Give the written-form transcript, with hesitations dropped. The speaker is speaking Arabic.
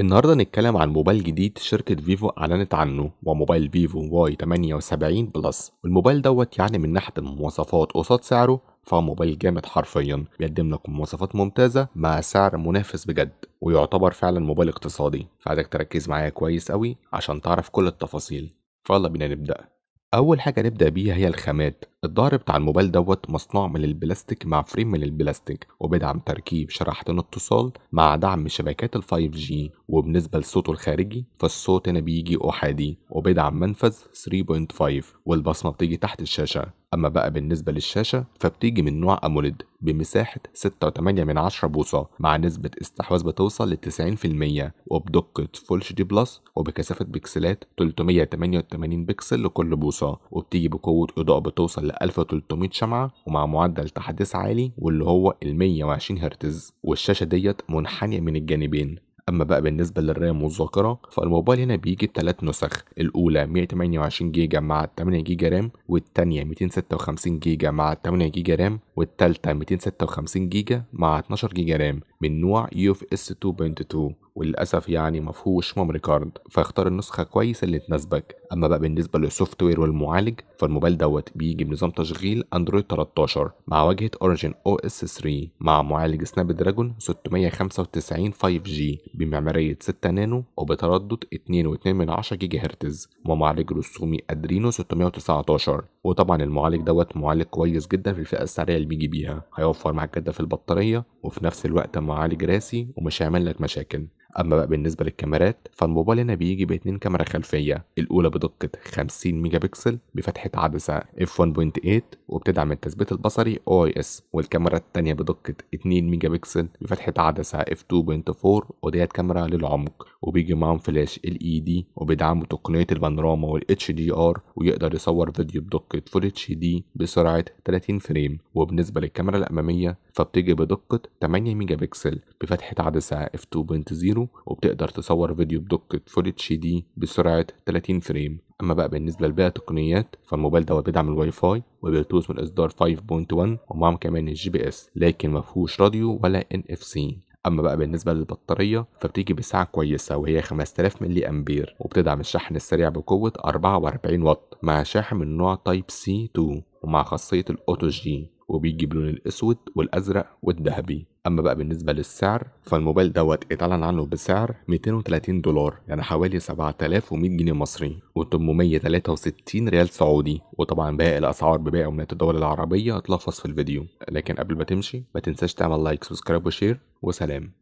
النهارده نتكلم عن موبايل جديد شركة فيفو اعلنت عنه، وموبايل فيفو Y78 بلس. والموبايل دوت يعني من ناحية المواصفات قصاد سعره فهو موبايل جامد حرفيا، بيقدم لكم مواصفات ممتازة مع سعر منافس بجد، ويعتبر فعلا موبايل اقتصادي. فعايزك تركز معايا كويس قوي عشان تعرف كل التفاصيل، فيلا بينا نبدأ. اول حاجه نبدا بيها هي الخامات. الظهر بتاع الموبايل دوت مصنوع من البلاستيك مع فريم من البلاستيك، وبيدعم تركيب شريحتين اتصال مع دعم شبكات ال 5G. وبالنسبه لصوته الخارجي فالصوت هنا بيجي احادي، وبيدعم منفذ 3.5، والبصمه بتيجي تحت الشاشه. اما بقى بالنسبه للشاشه فبتيجي من نوع اموليد بمساحه 6.8 بوصه، مع نسبه استحواذ بتوصل ل 90%، وبدقه فول HD بلس، وبكثافه بكسلات 388 بكسل لكل بوصه، وبتيجي بقوه اضاءه بتوصل ل 1300 شمعه، ومع معدل تحديث عالي واللي هو ال 120 هرتز. والشاشه ديت منحنيه من الجانبين. اما بقى بالنسبه للرام والذاكره فالموبايل هنا بيجي بثلاث نسخ، الاولى 128 جيجا مع 8 جيجا رام، والثانيه 256 جيجا مع 8 جيجا رام، والثالثه 256 جيجا مع 12 جيجا رام، من نوع UFS 2.2. وللاسف يعني مفهوش ميموري كارد، فاختار النسخه كويس اللي تناسبك. اما بقى بالنسبه للسوفت وير والمعالج فالموبايل دوت بيجي بنظام تشغيل اندرويد 13 مع واجهه اوريجين OS 3، مع معالج سناب دراجون 695 5G بمعماريه 6 نانو وبتردد 2.2 جيجا هرتز، ومعالج رسومي ادرينو 619. وطبعا المعالج دوت معالج كويس جدا في الفئه السعريه اللي بيجي بيها، هيوفر معاك جدا في البطاريه، وفي نفس الوقت معالج راسي ومش هيعمل لك مشاكل. اما بقى بالنسبه للكاميرات فالموبايل هنا بيجي باتنين كاميرا خلفيه، الاولى بدقه 50 ميجا بكسل بفتحه عدسه f1.8 وبتدعم التثبيت البصري OIS، والكاميرا الثانيه بدقه 2 ميجا بكسل بفتحه عدسه f2.4 وديت كاميرا للعمق، وبيجي معاهم فلاش LED، وبيدعموا تقنيه البانوراما وال HDR، ويقدر يصور فيديو بدقه فول HD بسرعه 30 فريم. وبالنسبه للكاميرا الاماميه فبتيجي بدقه 8 ميجا بكسل بفتحه عدسه f2.0، وبتقدر تصور فيديو بدقة فول HD بسرعة 30 فريم. اما بقى بالنسبه لباقي التقنيات فالموبايل دوت بيدعم الواي فاي وبلوتوث من اصدار 5.1، ومعهم كمان الGPS، لكن مفيهوش راديو ولا NFC. اما بقى بالنسبه للبطاريه فبتيجي بسعه كويسه، وهي 5000 ملي امبير، وبتدعم الشحن السريع بقوه 44 واط مع شاحن من نوع تايب سي 2، ومع خاصيه الاوتو جي، وبيجي بلون الاسود والازرق والذهبي. اما بقى بالنسبه للسعر فالموبايل دوت اتعلن عنه بسعر $230، يعني حوالي 7100 جنيه مصري و863 ريال سعودي. وطبعا باقي الاسعار بباقي ومنات الدول العربيه هتلخص في الفيديو، لكن قبل ما تمشي ما تنساش تعمل لايك، سبسكرايب وشير، وسلام.